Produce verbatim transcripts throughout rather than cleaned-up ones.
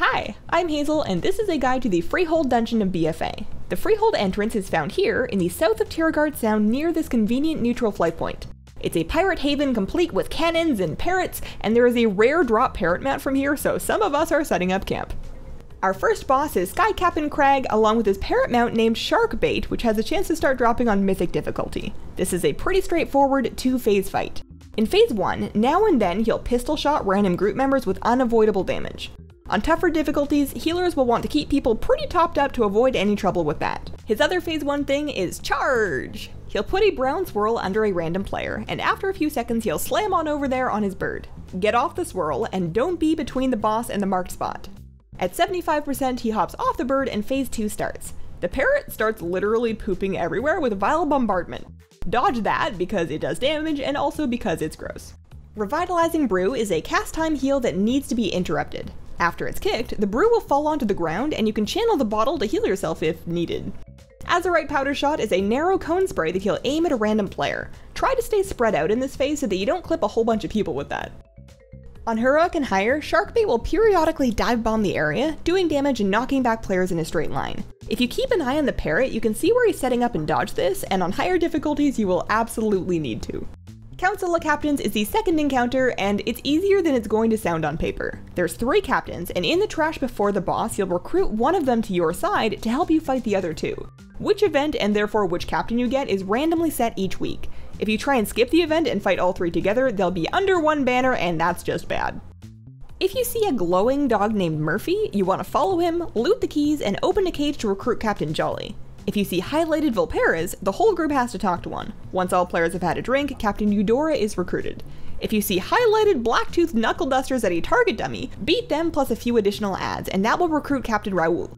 Hi, I'm Hazel, and this is a guide to the Freehold Dungeon of B F A. The Freehold entrance is found here, in the south of Tiragarde Sound near this convenient neutral flight point. It's a pirate haven complete with cannons and parrots, and there is a rare drop parrot mat from here, so some of us are setting up camp. Our first boss is Skycap'n Kragg, along with his parrot mount named Sharkbait, which has a chance to start dropping on Mythic difficulty. This is a pretty straightforward two-phase fight. In phase one, now and then he'll pistol shot random group members with unavoidable damage. On tougher difficulties, healers will want to keep people pretty topped up to avoid any trouble with that. His other phase one thing is Charge! He'll put a brown swirl under a random player, and after a few seconds he'll slam on over there on his bird. Get off the swirl, and don't be between the boss and the marked spot. At seventy-five percent, he hops off the bird and phase two starts. The parrot starts literally pooping everywhere with Vile Bombardment. Dodge that because it does damage and also because it's gross. Revitalizing Brew is a cast time heal that needs to be interrupted. After it's kicked, the brew will fall onto the ground and you can channel the bottle to heal yourself if needed. Azerite Powder Shot is a narrow cone spray that he'll aim at a random player. Try to stay spread out in this phase so that you don't clip a whole bunch of people with that. On heroic and higher, Sharkbait will periodically dive bomb the area, doing damage and knocking back players in a straight line. If you keep an eye on the parrot, you can see where he's setting up and dodge this, and on higher difficulties you will absolutely need to. Council of Captains is the second encounter, and it's easier than it's going to sound on paper. There's three captains, and in the trash before the boss, you'll recruit one of them to your side to help you fight the other two. Which event, and therefore which captain you get, is randomly set each week. If you try and skip the event and fight all three together, they'll be under one banner, and that's just bad. If you see a glowing dog named Murphy, you want to follow him, loot the keys, and open a cage to recruit Captain Jolly. If you see highlighted Vulperas, the whole group has to talk to one. Once all players have had a drink, Captain Eudora is recruited. If you see highlighted Blacktooth Knucklebusters at a target dummy, beat them plus a few additional adds, and that will recruit Captain Raoul.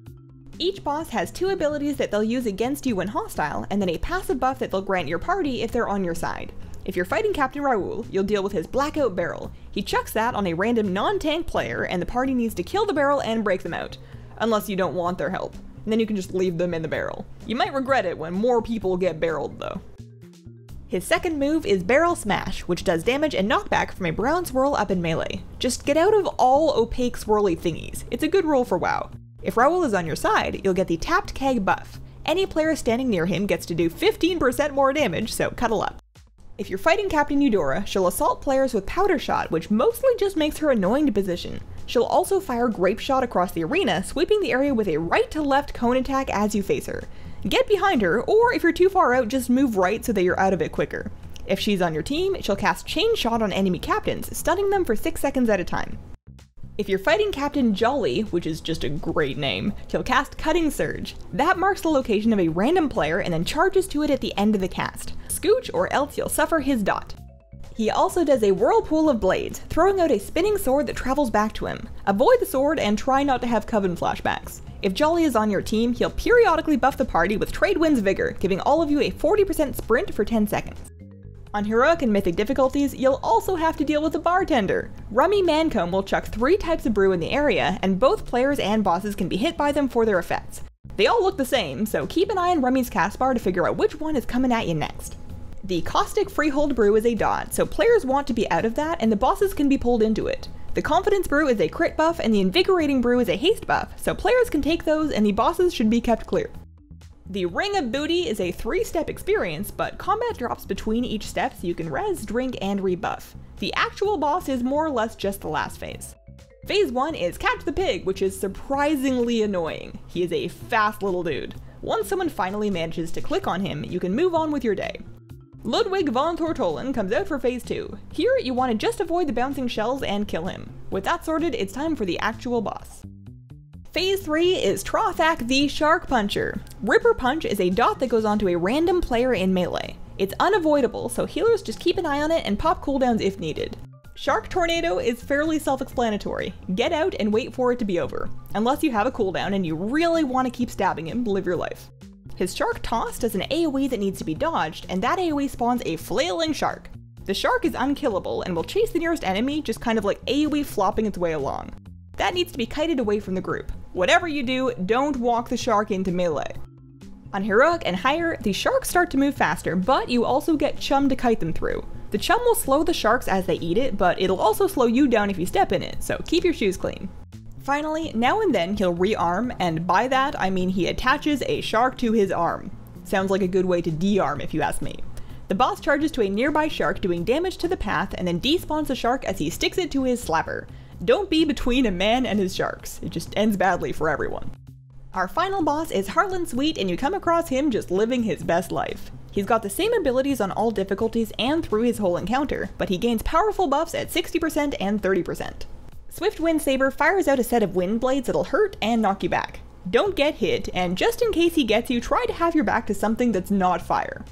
Each boss has two abilities that they'll use against you when hostile, and then a passive buff that they'll grant your party if they're on your side. If you're fighting Captain Raoul, you'll deal with his Blackout Barrel. He chucks that on a random non-tank player, and the party needs to kill the barrel and break them out. Unless you don't want their help. And then you can just leave them in the barrel. You might regret it when more people get barreled, though. His second move is Barrel Smash, which does damage and knockback from a brown swirl up in melee. Just get out of all opaque swirly thingies. It's a good rule for WoW. If Raoul is on your side, you'll get the Tapped Keg buff. Any player standing near him gets to do fifteen percent more damage, so cuddle up. If you're fighting Captain Eudora, she'll assault players with Powder Shot, which mostly just makes her annoying to position. She'll also fire Grapeshot across the arena, sweeping the area with a right-to-left cone attack as you face her. Get behind her, or if you're too far out, just move right so that you're out of it quicker. If she's on your team, she'll cast Chain Shot on enemy captains, stunning them for six seconds at a time. If you're fighting Captain Jolly, which is just a great name, he'll cast Cutting Surge. That marks the location of a random player and then charges to it at the end of the cast. Scooch or else you'll suffer his dot. He also does a Whirlpool of Blades, throwing out a spinning sword that travels back to him. Avoid the sword and try not to have Coven flashbacks. If Jolly is on your team, he'll periodically buff the party with Tradewind's Vigor, giving all of you a forty percent sprint for ten seconds. On heroic and mythic difficulties, you'll also have to deal with a bartender. Rummy Mancombe will chuck three types of brew in the area, and both players and bosses can be hit by them for their effects. They all look the same, so keep an eye on Rummy's cast bar to figure out which one is coming at you next. The Caustic Freehold Brew is a dot, so players want to be out of that, and the bosses can be pulled into it. The Confidence Brew is a crit buff, and the Invigorating Brew is a haste buff, so players can take those, and the bosses should be kept clear. The Ring of Booty is a three-step experience, but combat drops between each step so you can res, drink, and rebuff. The actual boss is more or less just the last phase. Phase one is Catch the Pig, which is surprisingly annoying. He is a fast little dude. Once someone finally manages to click on him, you can move on with your day. Ludwig von Tortolan comes out for phase two. Here, you want to just avoid the bouncing shells and kill him. With that sorted, it's time for the actual boss. Phase three is Trothak the Shark Puncher. Ripper Punch is a dot that goes onto a random player in melee. It's unavoidable, so healers just keep an eye on it and pop cooldowns if needed. Shark Tornado is fairly self-explanatory. Get out and wait for it to be over. Unless you have a cooldown and you really want to keep stabbing him, live your life. His Shark Toss does an A O E that needs to be dodged, and that A O E spawns a flailing shark. The shark is unkillable and will chase the nearest enemy, just kind of like A O E flopping its way along. That needs to be kited away from the group. Whatever you do, don't walk the shark into melee. On heroic and higher, the sharks start to move faster, but you also get Chum to kite them through. The Chum will slow the sharks as they eat it, but it'll also slow you down if you step in it, so keep your shoes clean. Finally, now and then he'll rearm, and by that I mean he attaches a shark to his arm. Sounds like a good way to de-arm if you ask me. The boss charges to a nearby shark, doing damage to the path, and then despawns the shark as he sticks it to his slapper. Don't be between a man and his sharks. It just ends badly for everyone. Our final boss is Harlan Sweet, and you come across him just living his best life. He's got the same abilities on all difficulties and through his whole encounter, but he gains powerful buffs at sixty percent and thirty percent. Swift Wind Saber fires out a set of wind blades that'll hurt and knock you back. Don't get hit, and just in case he gets you, try to have your back to something that's not fire.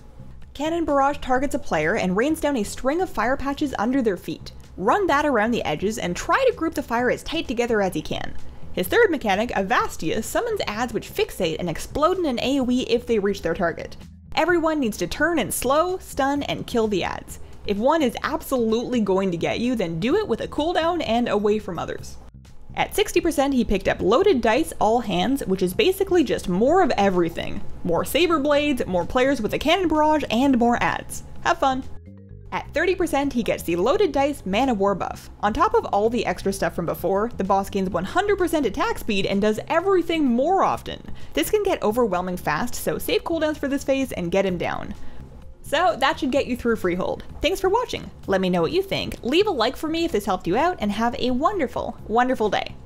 Cannon Barrage targets a player and rains down a string of fire patches under their feet. Run that around the edges and try to group the fire as tight together as you can. His third mechanic, Avastia, summons adds which fixate and explode in an AoE if they reach their target. Everyone needs to turn and slow, stun, and kill the adds. If one is absolutely going to get you, then do it with a cooldown and away from others. At sixty percent he picked up Loaded Dice All Hands, which is basically just more of everything. More saber blades, more players with a cannon barrage, and more adds. Have fun! At thirty percent he gets the Loaded Dice Man of War buff. On top of all the extra stuff from before, the boss gains one hundred percent attack speed and does everything more often. This can get overwhelming fast, so save cooldowns for this phase and get him down. So that should get you through Freehold. Thanks for watching. Let me know what you think, leave a like for me if this helped you out, and have a wonderful, wonderful day.